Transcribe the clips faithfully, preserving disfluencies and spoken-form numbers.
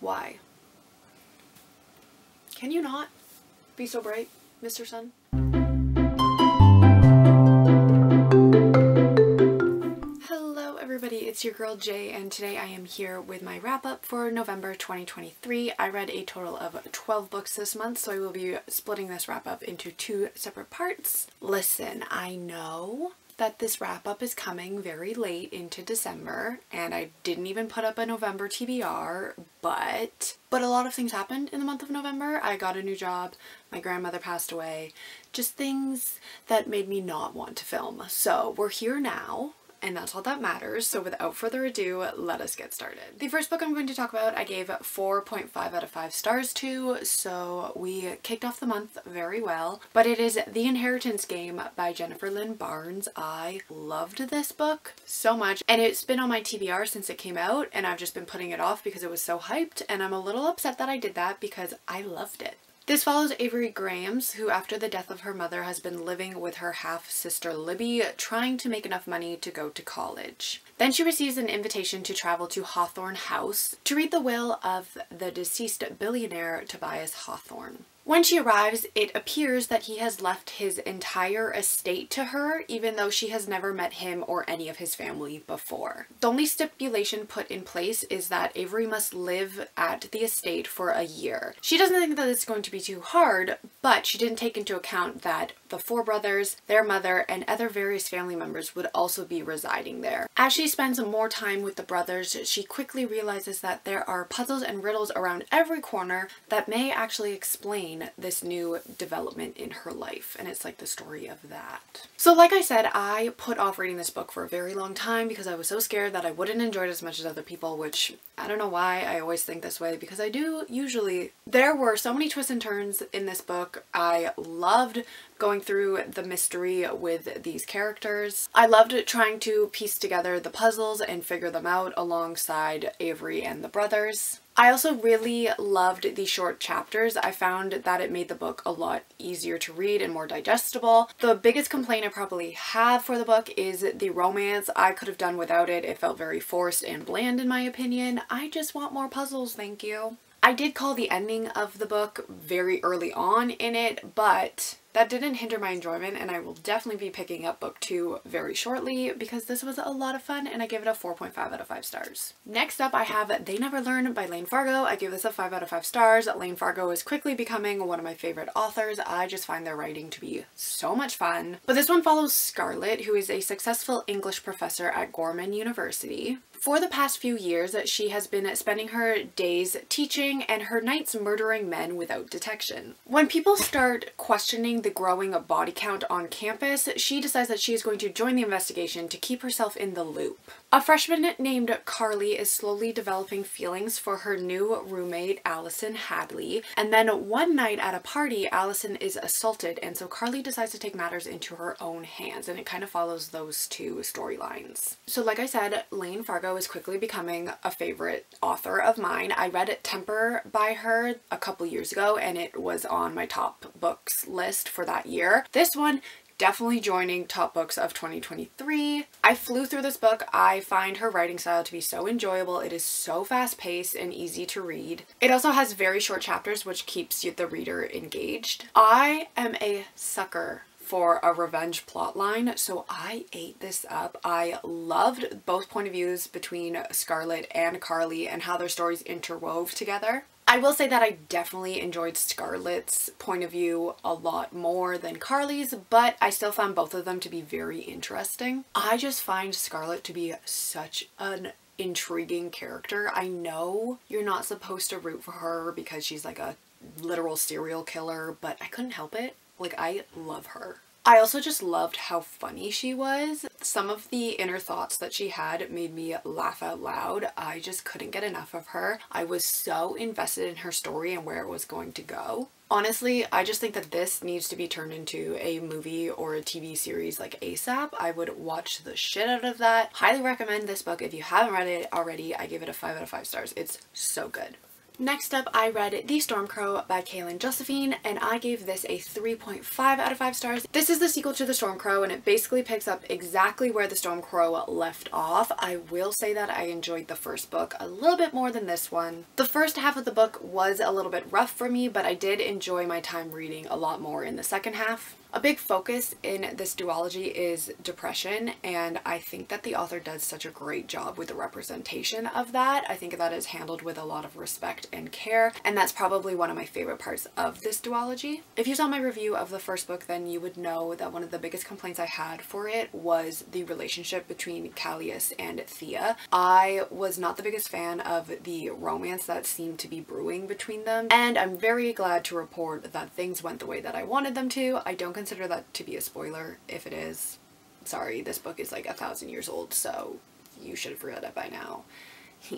Why? Can you not be so bright, Mister Sun? Hello everybody, it's your girl Jay, and today I am here with my wrap up for November twenty twenty-three. I read a total of twelve books this month, so I will be splitting this wrap up into two separate parts. Listen, I know that this wrap-up is coming very late into December, and I didn't even put up a November T B R, but but a lot of things happened in the month of November. I got a new job, my grandmother passed away, just things that made me not want to film. So we're here now, and that's all that matters. So without further ado, let us get started. The first book I'm going to talk about I gave four point five out of five stars to, so we kicked off the month very well. But it is The Inheritance Game by Jennifer Lynn Barnes. I loved this book so much, and it's been on my T B R since it came out, and I've just been putting it off because it was so hyped, and I'm a little upset that I did that because I loved it. This follows Avery Graham, who after the death of her mother has been living with her half-sister Libby, trying to make enough money to go to college. Then she receives an invitation to travel to Hawthorne House to read the will of the deceased billionaire Tobias Hawthorne. When she arrives, it appears that he has left his entire estate to her, even though she has never met him or any of his family before. The only stipulation put in place is that Avery must live at the estate for a year. She doesn't think that it's going to be too hard, but she didn't take into account that the four brothers, their mother, and other various family members would also be residing there. As she spends more time with the brothers, she quickly realizes that there are puzzles and riddles around every corner that may actually explain this new development in her life, and it's like the story of that. So like I said, I put off reading this book for a very long time because I was so scared that I wouldn't enjoy it as much as other people, which I don't know why I always think this way, because I do usually. There were so many twists and turns in this book. I loved going through the mystery with these characters. I loved trying to piece together the puzzles and figure them out alongside Avery and the brothers. I also really loved the short chapters. I found that it made the book a lot easier to read and more digestible. The biggest complaint I probably have for the book is the romance. I could have done without it. It felt very forced and bland in my opinion. I just want more puzzles, thank you. I did call the ending of the book very early on in it, but that didn't hinder my enjoyment, and I will definitely be picking up book two very shortly because this was a lot of fun, and I give it a four point five out of five stars. Next up I have They Never Learn by Layne Fargo. I give this a five out of five stars. Layne Fargo is quickly becoming one of my favorite authors. I just find their writing to be so much fun. But this one follows Scarlett, who is a successful English professor at Gorman University. For the past few years, she has been spending her days teaching and her nights murdering men without detection. When people start questioning the growing body count on campus, she decides that she is going to join the investigation to keep herself in the loop. A freshman named Carly is slowly developing feelings for her new roommate, Allison Hadley, and then one night at a party, Allison is assaulted, and so Carly decides to take matters into her own hands, and it kind of follows those two storylines. So like I said, Layne Fargo is quickly becoming a favorite author of mine. I read Temper by her a couple years ago, and it was on my top books list for that year. This one definitely joining top books of twenty twenty-three. I flew through this book. I find her writing style to be so enjoyable. It is so fast-paced and easy to read. It also has very short chapters, which keeps the reader engaged. I am a sucker for a revenge plotline, so I ate this up. I loved both point of views between Scarlett and Carly and how their stories interwove together. I will say that I definitely enjoyed Scarlett's point of view a lot more than Carly's, but I still found both of them to be very interesting. I just find Scarlett to be such an intriguing character. I know you're not supposed to root for her because she's like a literal serial killer, but I couldn't help it. Like, I love her. I also just loved how funny she was. Some of the inner thoughts that she had made me laugh out loud. I just couldn't get enough of her. I was so invested in her story and where it was going to go. Honestly, I just think that this needs to be turned into a movie or a T V series like ASAP. I would watch the shit out of that. Highly recommend this book if you haven't read it already. I give it a five out of five stars. It's so good. Next up, I read The Storm Crow by Kalyn Joesephson, and I gave this a three point five out of five stars. This is the sequel to The Storm Crow, and it basically picks up exactly where The Storm Crow left off. I will say that I enjoyed the first book a little bit more than this one. The first half of the book was a little bit rough for me, but I did enjoy my time reading a lot more in the second half. A big focus in this duology is depression, and I think that the author does such a great job with the representation of that. I think that is handled with a lot of respect and care, and that's probably one of my favorite parts of this duology. If you saw my review of the first book, then you would know that one of the biggest complaints I had for it was the relationship between Callias and Thea. I was not the biggest fan of the romance that seemed to be brewing between them, and I'm very glad to report that things went the way that I wanted them to. I don't consider that to be a spoiler. If it is, sorry, this book is like a thousand years old, so you should have read it by now.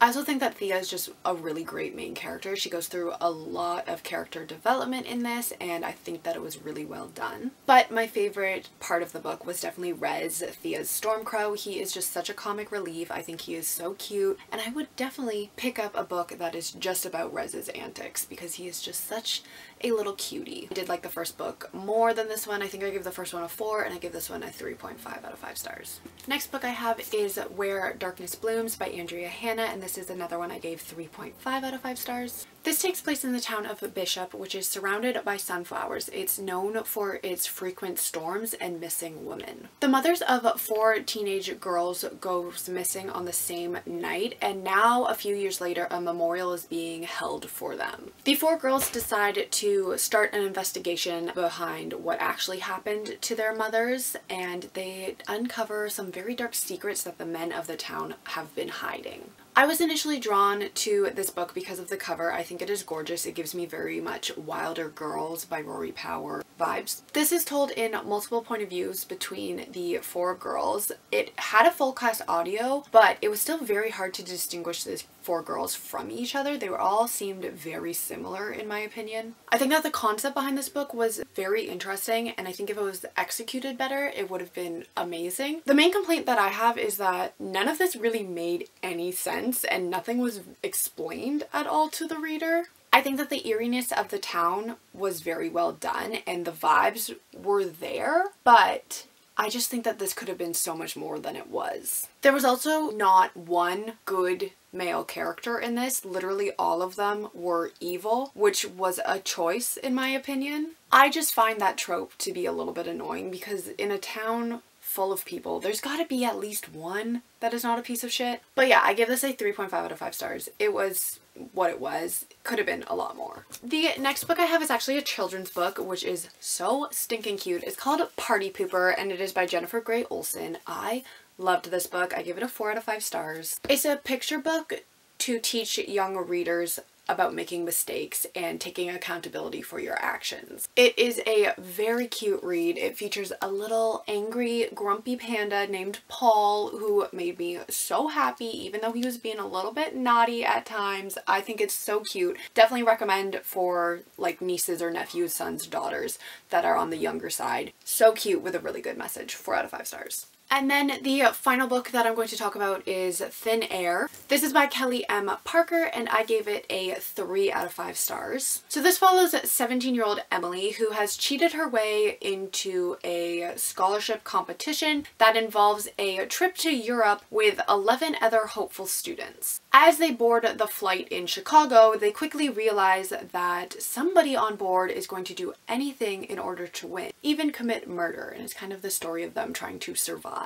I also think that Thea is just a really great main character. She goes through a lot of character development in this, and I think that it was really well done. But my favorite part of the book was definitely Rez, Thea's Stormcrow. He is just such a comic relief. I think he is so cute, and I would definitely pick up a book that is just about Rez's antics because he is just such a little cutie. I did like the first book more than this one. I think I gave the first one a four, and I gave this one a three point five out of five stars. Next book I have is Where Darkness Blooms by Andrea Hannah, and this is another one I gave three point five out of five stars. This takes place in the town of Bishop, which is surrounded by sunflowers. It's known for its frequent storms and missing women. The mothers of four teenage girls goes missing on the same night, and now a few years later a memorial is being held for them. The four girls decide to start an investigation behind what actually happened to their mothers, and they uncover some very dark secrets that the men of the town have been hiding. I was initially drawn to this book because of the cover. I think it is gorgeous. It gives me very much Wilder Girls by Rory Power vibes. This is told in multiple point of views between the four girls. It had a full cast audio, but it was still very hard to distinguish these four girls from each other. They were all seemed very similar in my opinion. I think that the concept behind this book was very interesting, and I think if it was executed better, it would have been amazing. The main complaint that I have is that none of this really made any sense, and nothing was explained at all to the reader. I think that the eeriness of the town was very well done and the vibes were there, but I just think that this could have been so much more than it was. There was also not one good male character in this. Literally all of them were evil, which was a choice in my opinion. I just find that trope to be a little bit annoying because in a town full of people, there's gotta be at least one that is not a piece of shit. But yeah, I give this a three point five out of five stars. It was what it was. Could have been a lot more. The next book I have is actually a children's book, which is so stinking cute. It's called Party Pooper, and it is by Jennifer Gray Olson. I loved this book. I give it a four out of five stars. It's a picture book to teach young readers about making mistakes and taking accountability for your actions. It is a very cute read. It features a little angry, grumpy panda named Paul who made me so happy even though he was being a little bit naughty at times. I think it's so cute. Definitely recommend for like nieces or nephews, sons, daughters that are on the younger side. So cute with a really good message. four out of five stars. And then the final book that I'm going to talk about is Thin Air. This is by Kellie M. Parker, and I gave it a three out of five stars. So this follows seventeen-year-old Emily, who has cheated her way into a scholarship competition that involves a trip to Europe with eleven other hopeful students. As they board the flight in Chicago, they quickly realize that somebody on board is going to do anything in order to win, even commit murder, and it's kind of the story of them trying to survive.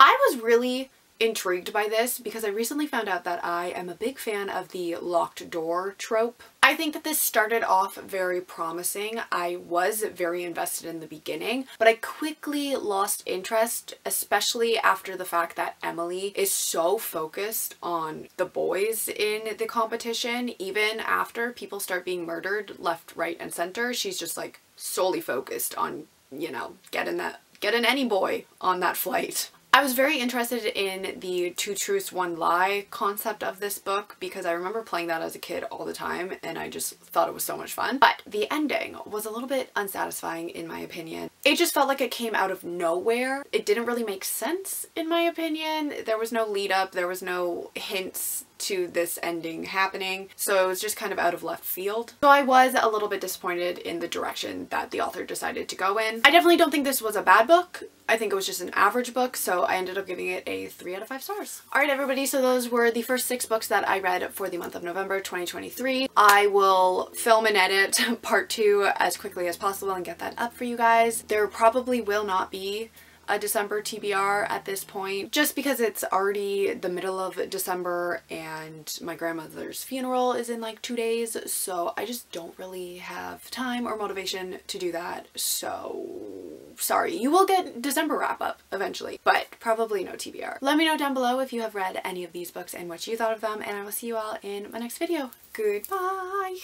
I was really intrigued by this because I recently found out that I am a big fan of the locked door trope. I think that this started off very promising. I was very invested in the beginning, but I quickly lost interest, especially after the fact that Emily is so focused on the boys in the competition. Even after people start being murdered left, right, and center, she's just like solely focused on, you know, getting that Getting any boy on that flight. I was very interested in the two truths, one lie concept of this book because I remember playing that as a kid all the time and I just thought it was so much fun. But the ending was a little bit unsatisfying in my opinion. It just felt like it came out of nowhere. It didn't really make sense in my opinion. There was no lead up, there was no hints to this ending happening, so it was just kind of out of left field. So I was a little bit disappointed in the direction that the author decided to go in. I definitely don't think this was a bad book. I think it was just an average book, so I ended up giving it a three out of five stars. All right, everybody, so those were the first six books that I read for the month of November twenty twenty-three. I will film and edit part two as quickly as possible and get that up for you guys. There probably will not be a December T B R at this point, just because it's already the middle of December and my grandmother's funeral is in like two days, so I just don't really have time or motivation to do that. So sorry, you will get December wrap up eventually, but probably no T B R. Let me know down below if you have read any of these books and what you thought of them, and I will see you all in my next video. Goodbye.